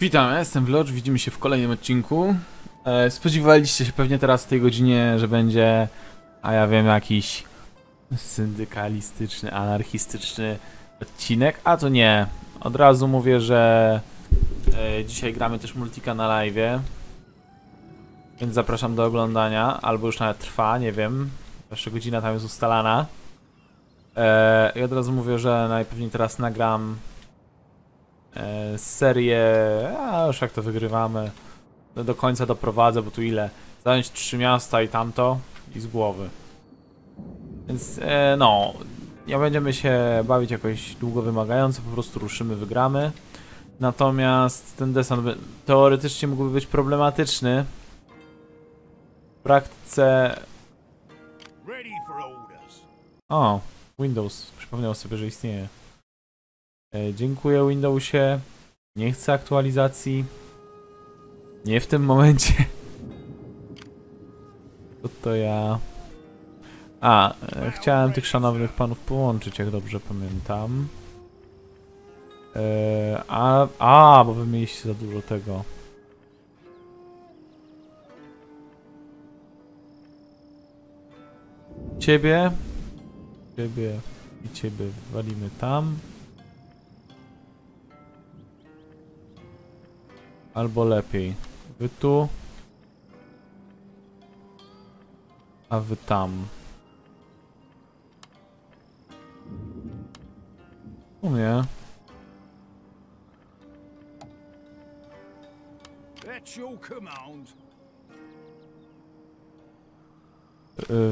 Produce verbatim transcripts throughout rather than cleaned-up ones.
Witam, ja jestem Wlocz, widzimy się w kolejnym odcinku. E, spodziewaliście się pewnie teraz w tej godzinie, że będzie, a ja wiem, jakiś syndykalistyczny, anarchistyczny odcinek, a to nie. Od razu mówię, że e, dzisiaj gramy też Multica na live'ie, więc zapraszam do oglądania, albo już nawet trwa, nie wiem. Jeszcze godzina tam jest ustalana. E, I od razu mówię, że najpewniej teraz nagram e, serię, a już jak to wygrywamy, no do końca doprowadzę, bo tu ile? Zająć trzy miasta i tamto i z głowy. Więc e, no, nie będziemy się bawić jakoś długo wymagająco, po prostu ruszymy, wygramy. Natomiast ten desant teoretycznie mógłby być problematyczny. W praktyce... O, Windows. Przypomniał sobie, że istnieje. E, dziękuję Windowsie. Nie chcę aktualizacji. Nie w tym momencie. To to ja... A, e, chciałem tych szanownych panów połączyć, jak dobrze pamiętam. E, a, a, bo wy mieliście za dużo tego. Ciebie. Ciebie i ciebie walimy tam. Albo lepiej. Wy tu. A wy tam. U mnie.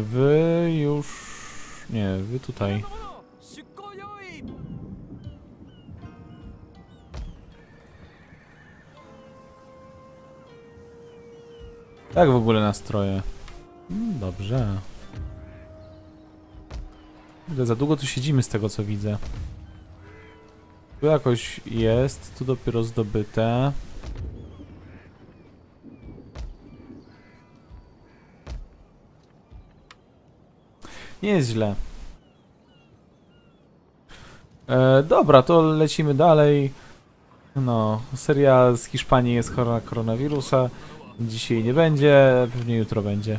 Wy już... Nie, wy tutaj. Tak w ogóle nastroje. Dobrze. Za długo tu siedzimy z tego co widzę. Tu jakoś jest, tu dopiero zdobyte. Nie jest źle. E, dobra, to lecimy dalej. No, seria z Hiszpanii jest chora na koronawirusa. Dzisiaj nie będzie, pewnie jutro będzie.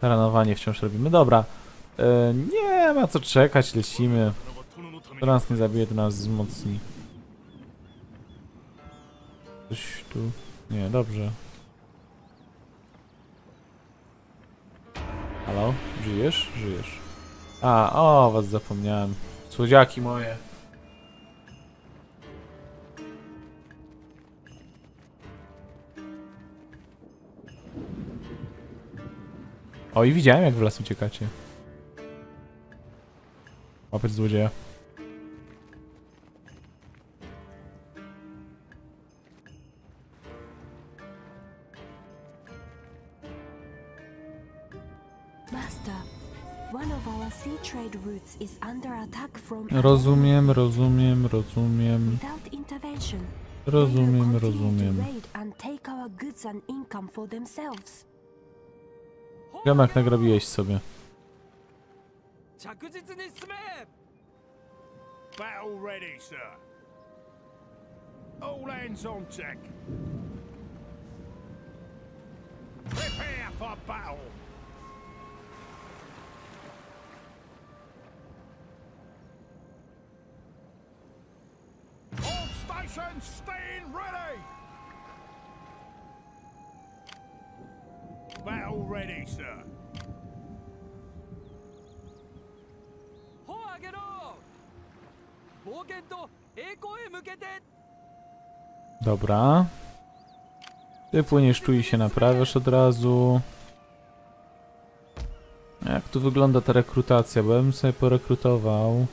Taranowanie wciąż robimy. Dobra. E, nie ma co czekać, lecimy. To nas nie zabije, to nas wzmocni. Coś tu... Nie, dobrze. Halo? Żyjesz? Żyjesz. A, o, was zapomniałem. Słodziaki moje. O, i widziałem jak w las uciekacie. Łapać złodzieja. Rozumiem, rozumiem, rozumiem. Rozumiem, rozumiem. Jamek, nagrabiłeś sobie. Staying ready. Battle ready, sir. Dobra. Ty płyniesz tu i się naprawiasz od razu. Jak tu wygląda ta rekrutacja? Bo ja bym sobie porekrutował.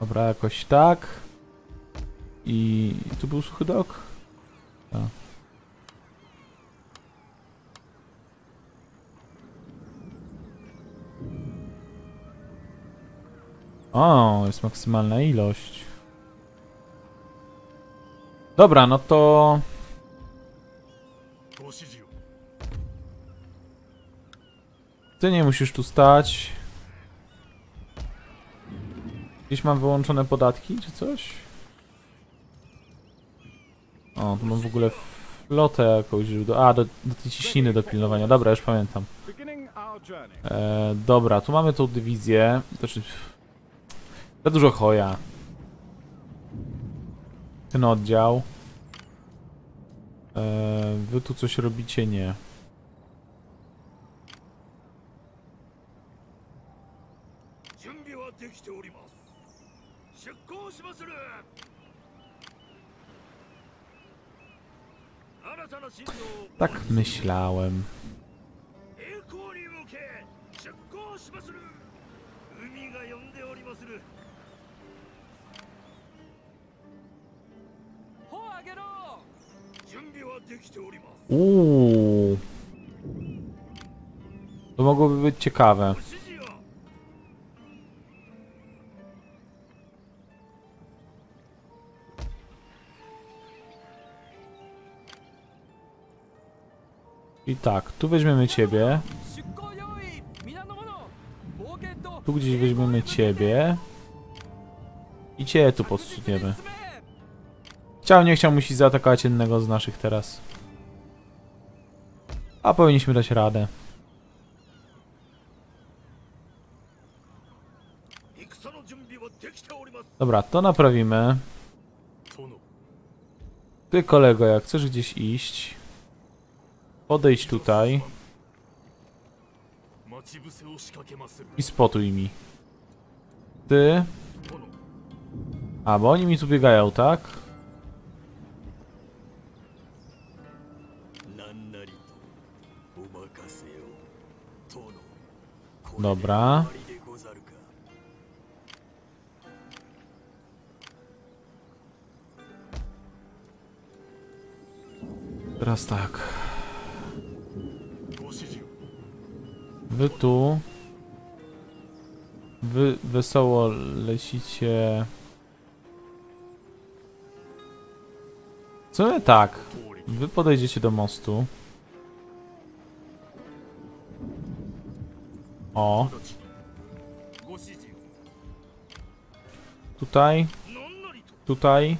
Dobra, jakoś tak. I tu był suchy dok? Tak. O, jest maksymalna ilość. Dobra, no to... Ty nie musisz tu stać. Gdzieś mam wyłączone podatki, czy coś? O, tu mam w ogóle flotę jakąś... Do, a, do, do tej ciśniny do pilnowania. Dobra, już pamiętam. E, dobra, tu mamy tą dywizję. Znaczy... Za dużo hoja. Ten oddział. E, wy tu coś robicie? Nie. Tak myślałem. Uuu. To mogłoby być ciekawe. I tak, tu weźmiemy ciebie. Tu gdzieś weźmiemy ciebie. I cię tu podsuniemy. Chciał, nie chciał, musi zaatakować jednego z naszych teraz. A powinniśmy dać radę. Dobra, to naprawimy. Ty, kolego, jak chcesz gdzieś iść, podejdź tutaj i spotuj mi. Ty. A, bo oni mi tu biegają, tak? Dobra. Teraz tak. Wy tu. Wy wesoło lecicie. Co tak? Wy podejdziecie do mostu. O. Tutaj. Tutaj.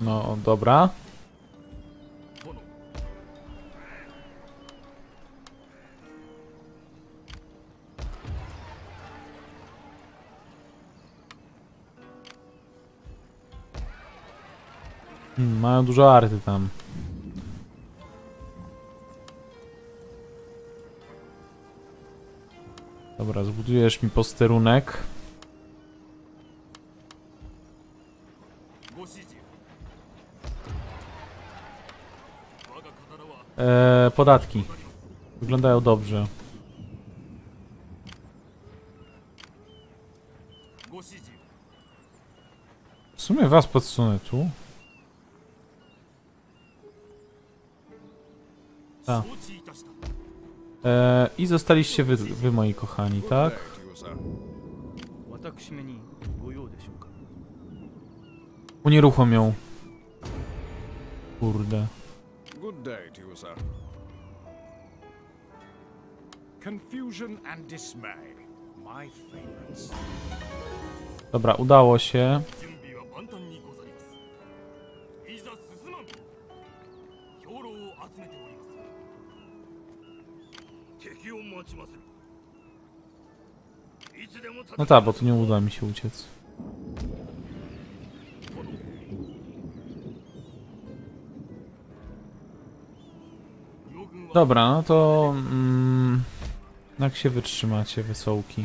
No, dobra. Hmm, mają dużo arty tam. Dobra, zbudujesz mi posterunek. Eee, podatki. Wyglądają dobrze. W sumie was podsunę tu. Tak. Eee, i zostaliście wy, wy, moi kochani, tak? Unieruchom ją. Kurde. Dobra, udało się. No tak, bo tu nie uda mi się uciec. Dobra, no to... Mm, jak się wytrzymacie, wysołki?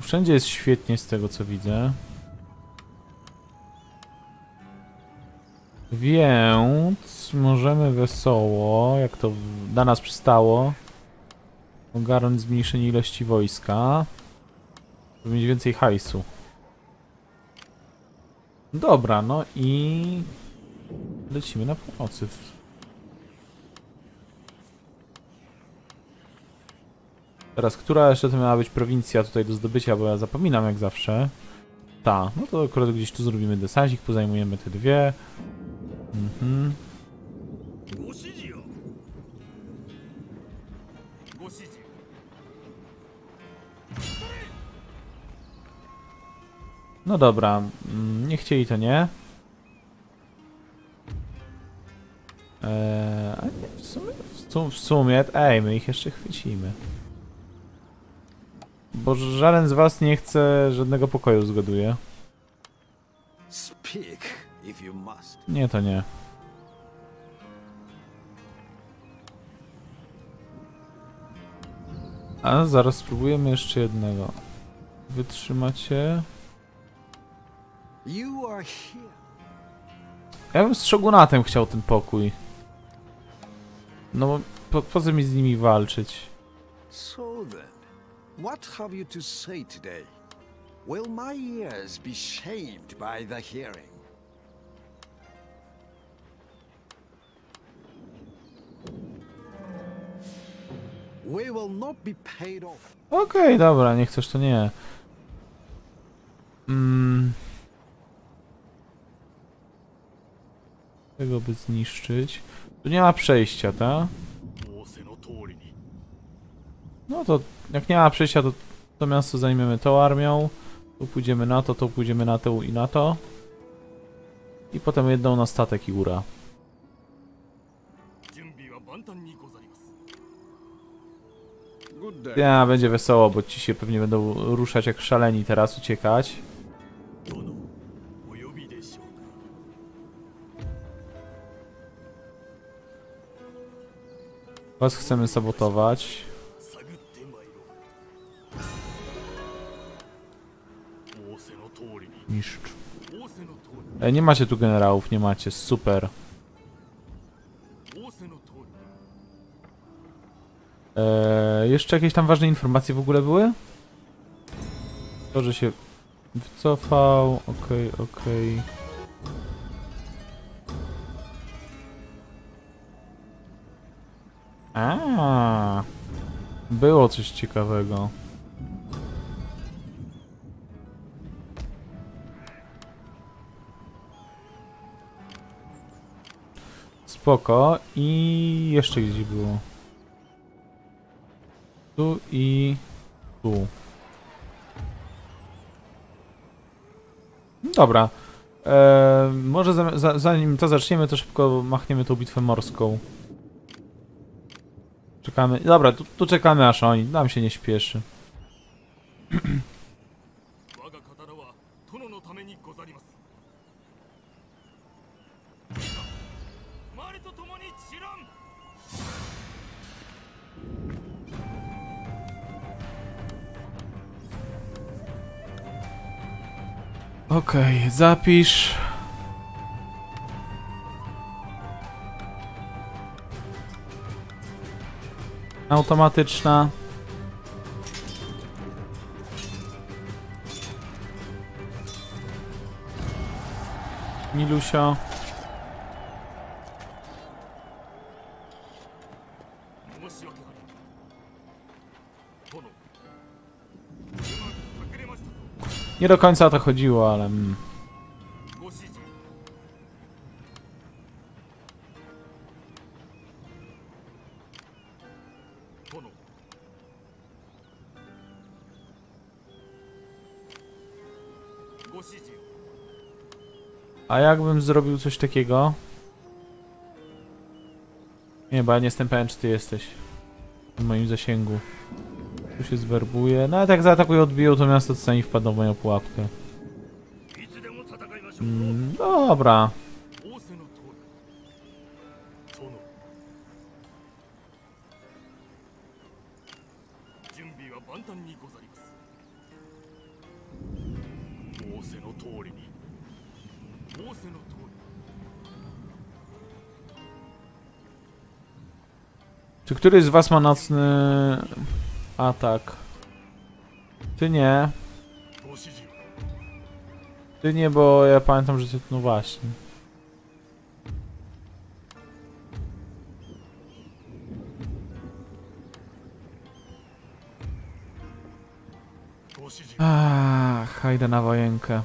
Wszędzie jest świetnie z tego, co widzę. Więc możemy wesoło, jak to na nas przystało, ogarnąć zmniejszenie ilości wojska, żeby mieć więcej hajsu. Dobra, no i lecimy na północy. Teraz, która jeszcze to miała być prowincja tutaj do zdobycia, bo ja zapominam jak zawsze. Ta, no to akurat gdzieś tu zrobimy desasik, pozajmujemy te dwie. Mhm. No dobra, nie chcieli to nie. Eee, a nie, w sumie, w, w sumie, ej, my ich jeszcze chwycimy. Bo żaden z was nie chce żadnego pokoju, zgaduję. Nie, to nie. A zaraz spróbujemy jeszcze jednego. Wytrzymacie. Ja bym z szogunatem chciał ten pokój. No bo po, po co mi z nimi walczyć? What have you to say today? Will my ears be shamed by the hearing? We will not be paid off. Okej, dobra, nie chcesz to nie. Mm. Tego by zniszczyć. Tu nie ma przejścia, tak? No to jak nie ma przejścia, to to miasto zajmiemy tą armią. Tu pójdziemy na to, to pójdziemy na to i na to. I potem jedną na statek i góra. Ja, będzie wesoło, bo ci się pewnie będą ruszać jak szaleni teraz, uciekać. Was chcemy sabotować. Mistrz. E, nie macie tu generałów, nie macie, super. E, jeszcze jakieś tam ważne informacje w ogóle były? To, że się wycofał, okej, okej. A, było coś ciekawego. Spoko. I jeszcze gdzieś było. Tu i tu. Dobra. Eee, może za, za, zanim to zaczniemy, to szybko machniemy tą bitwę morską. Czekamy. Dobra, tu, tu czekamy aż oni. Nam się nie śpieszy. Okej, okay, zapisz. Automatyczna. Nilusio. Nie do końca o to chodziło, ale... Mm. A jakbym zrobił coś takiego? Nie, bo ja nie jestem pewien, czy ty jesteś w moim zasięgu. Tu się zwerbuje. Nawet jak zaatakuję, odbiją to miasto, co sami wpadną w moją pułapkę. Mm, dobra. Czy któryś z was ma nocny atak? Ty nie. Ty nie, bo ja pamiętam, że ty... No właśnie. Aaaa, hajdę na wojenkę.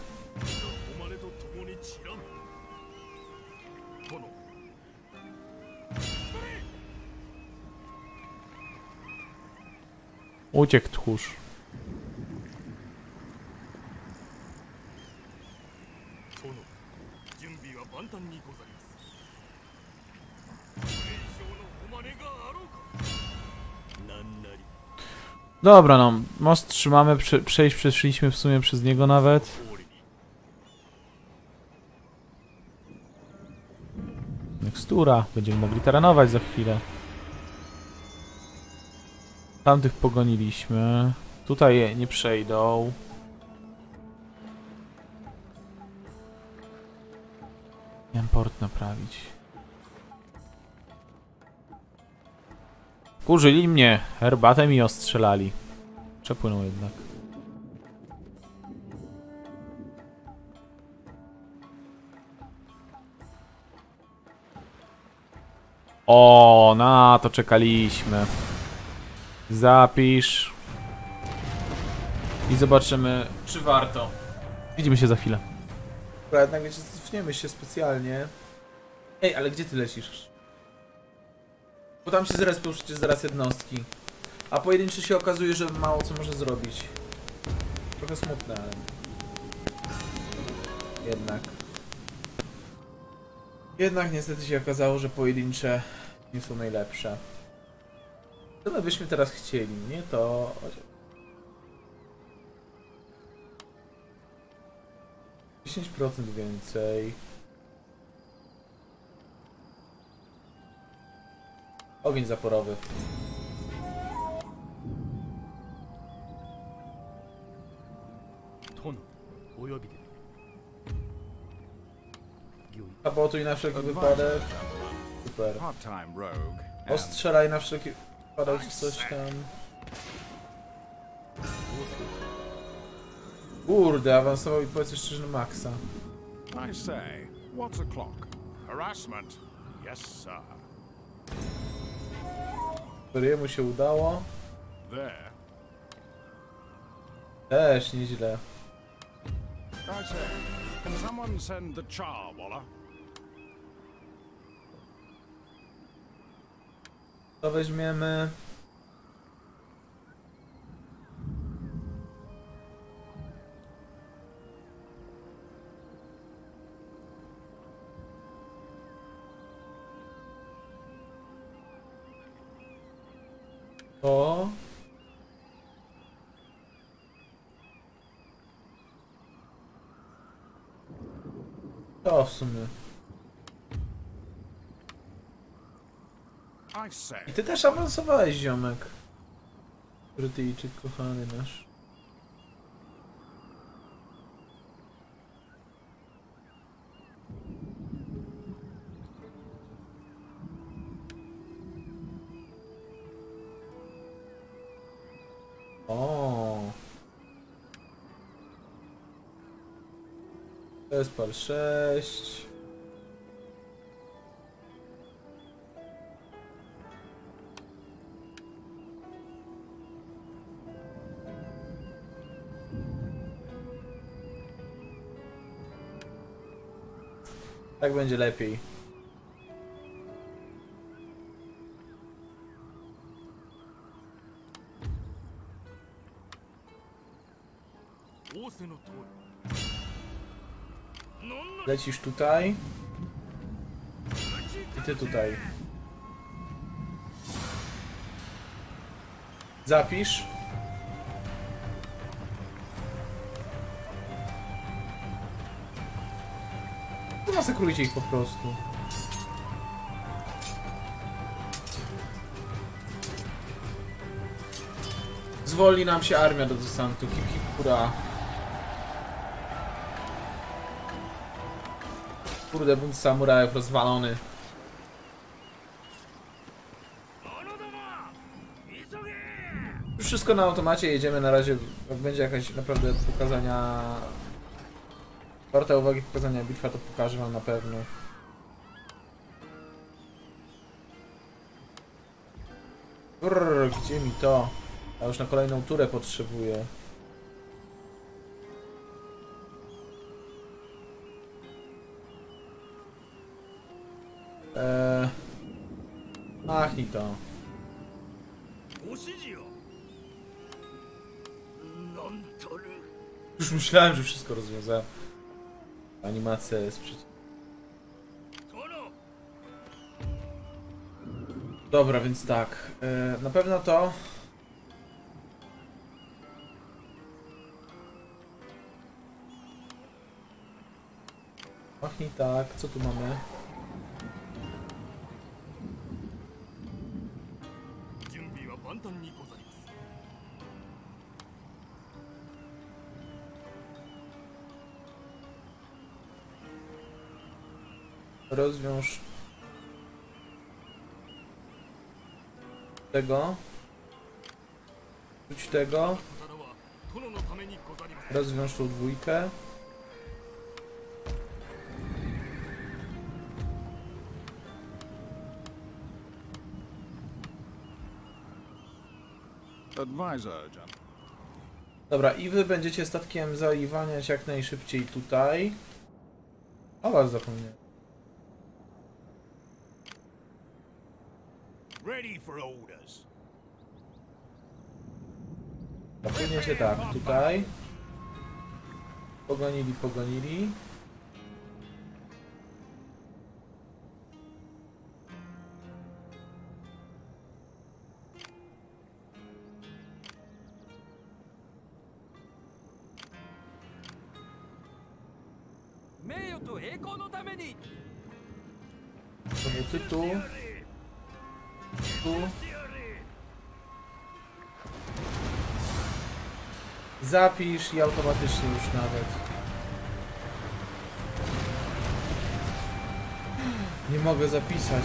Uciekł tchórz. Dobra, no, most trzymamy, prze przejść przeszliśmy w sumie przez niego nawet. Mikstura, będziemy mogli terenować za chwilę. Tamtych pogoniliśmy. Tutaj nie przejdą. Miałem port naprawić. Kurzyli mnie, herbatę mi ostrzelali. Przepłynął jednak. O, na to czekaliśmy. Zapisz. I zobaczymy, czy warto. Widzimy się za chwilę. Dobra, jednak jeszcze cofniemy się specjalnie. Ej, ale gdzie ty lecisz? Bo tam się zrespią przecież zaraz jednostki. A pojedynczy się okazuje, że mało co może zrobić. Trochę smutne, ale... Jednak. Jednak niestety się okazało, że pojedyncze nie są najlepsze. Co my byśmy teraz chcieli, nie? To... dziesięć procent więcej. Ogień zaporowy. Sabotuj na wszelki wypadek. Super. Ostrzelaj na wszelki... Padał coś tam. Kurde, awansował i powiedz jeszcze, że maksa. I say, what's o'clock? Harassment? Yes, sir. Któremu się udało? There. Też nieźle. I say, can someone send the char, Walla? To weźmiemy. To. To w sumie. I ty też awansowałeś, ziomek. Brytyjczyk kochany nasz. O. To jest par sześć. Tak będzie lepiej. Lecisz tutaj. I ty tutaj. Zapisz. Zakrujcie ich po prostu. Zwolni nam się armia do desantu. Hip hip hura. Kurde, bunt samurajów rozwalony. Już wszystko na automacie, jedziemy na razie, jak będzie jakaś naprawdę pokazania... Warta uwagi pokazania bitwa, to pokażę wam na pewno. Brrr, gdzie mi to? Ja już na kolejną turę potrzebuję. Eee... Ach, i to. Już myślałem, że wszystko rozwiązałem. Animacja jest przeciw. Dobra, więc tak. Yy, na pewno to. Machnij tak, co tu mamy? Rozwiąż tego, rzuć tego, rozwiąż tą dwójkę. Dobra, i wy będziecie statkiem zaliwaniać jak najszybciej tutaj. O was zapomniałem. Zapewnie się tak, tutaj. Pogonili, pogonili. Mamy tytuł. Tu. Zapisz i automatycznie już nawet. Nie mogę zapisać.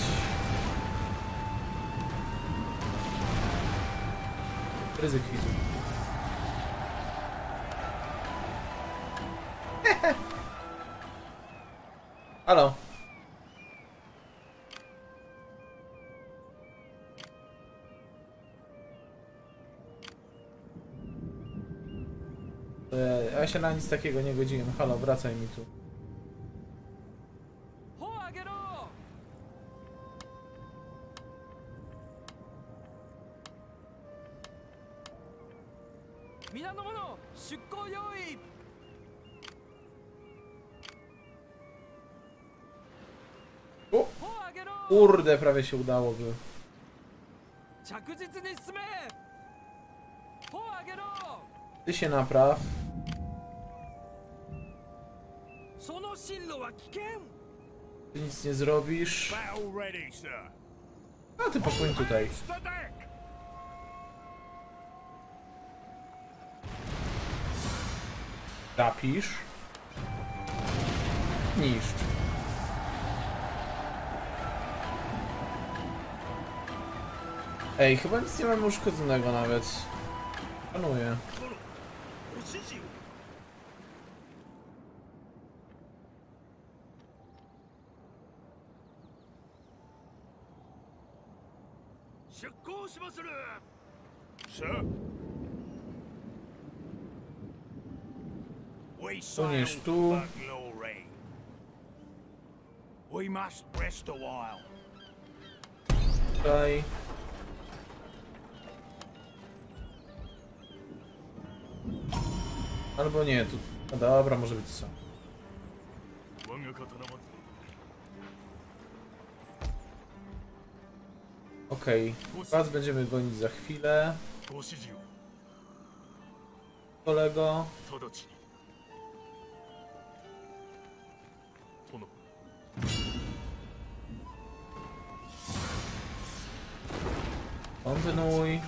Ryzyk widzę. Halo. Ja się na nic takiego nie godziłem. Halo, wracaj mi tu. O! Kurde, prawie się udało by. Ty się napraw. Ty nic nie zrobisz. A ty popłyń tutaj. Zapisz. Niszcz. Ej, chyba nic nie mamy uszkodzonego nawet. Panuję. Suniesz tu. Tutaj. Albo nie, tu... A dobra, może być co. Okej, okay. Was będziemy gonić za chwilę. Kolego. Kontynuuj.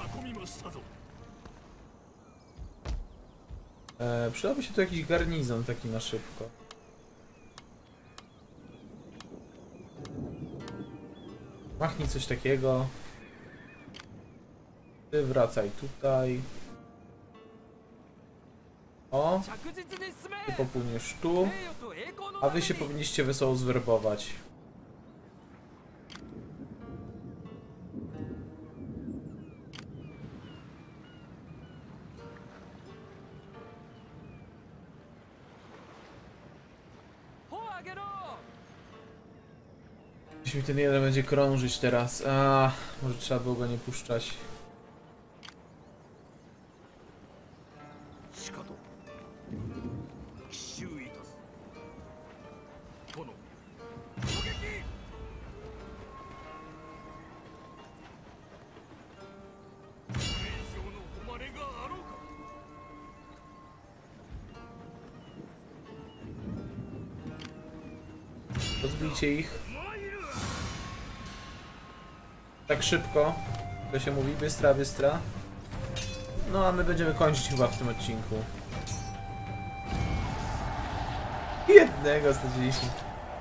E, przydałby się tu jakiś garnizon taki na szybko. Machnij coś takiego. Ty wracaj tutaj. O. Ty popłyniesz tu. A wy się powinniście wesoło zwerbować. Jeśli ten jeden będzie krążyć teraz. A, może trzeba było go nie puszczać. Rozbijcie ich. Tak szybko, to się mówi, bystra, bystra. No a my będziemy kończyć chyba w tym odcinku. Jednego straciliśmy.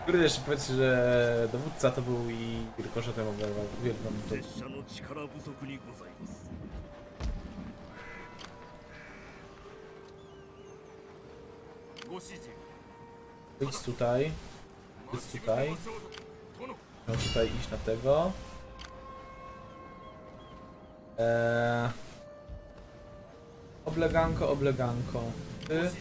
Kurde, jeszcze powiedzcie, że dowódca to był i rykoszetem oberwał. Uwielbiam to. Idź tutaj. Idź tutaj. No tutaj iść na tego. Eee... Obleganko, obleganko. Ty.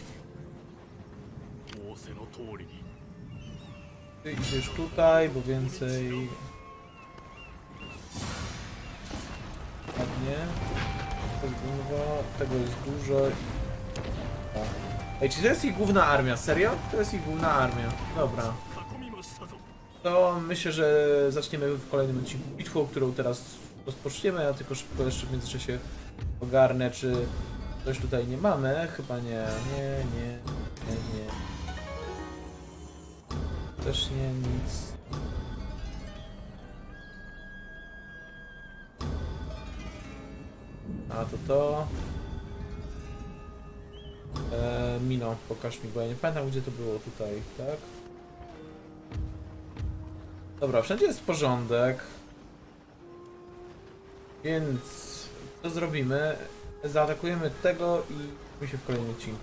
Ty idziesz tutaj, bo więcej... Ładnie. Tego jest dużo. Ej, czy to jest ich główna armia? Serio? To jest ich główna armia. Dobra. To myślę, że zaczniemy w kolejnym odcinku bitwą, którą teraz... rozpoczniemy, ja tylko szybko jeszcze w międzyczasie ogarnę, czy coś tutaj nie mamy. Chyba nie, nie, nie, nie, nie. Też nie, nic. A to to... Eee, Mino, pokaż mi, bo ja nie pamiętam, gdzie to było tutaj, tak? Dobra, wszędzie jest porządek. Więc co zrobimy? Zaatakujemy tego i my się w kolejnym odcinku.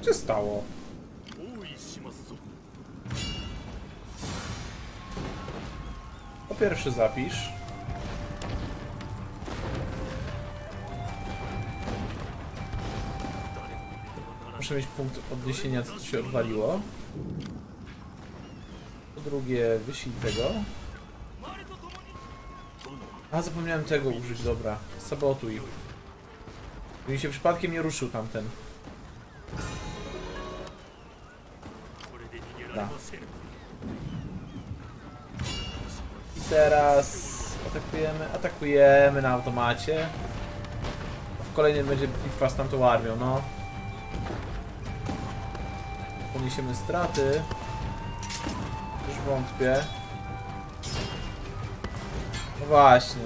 Co się stało? Po pierwsze zapisz. Muszę mieć punkt odniesienia, co tu się odwaliło. Drugie, wyślij tego. A, zapomniałem tego użyć, dobra. Sabotuj. Gdyby się przypadkiem nie ruszył tamten. Da. I teraz atakujemy, atakujemy na automacie. A w kolejnym będzie bitwa z tamtą armią, no. Poniesiemy straty. Już wątpię. No właśnie.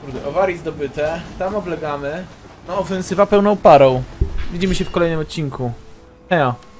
Kurde, owarii zdobyte. Tam oblegamy. No, ofensywa pełną parą. Widzimy się w kolejnym odcinku. Hejo.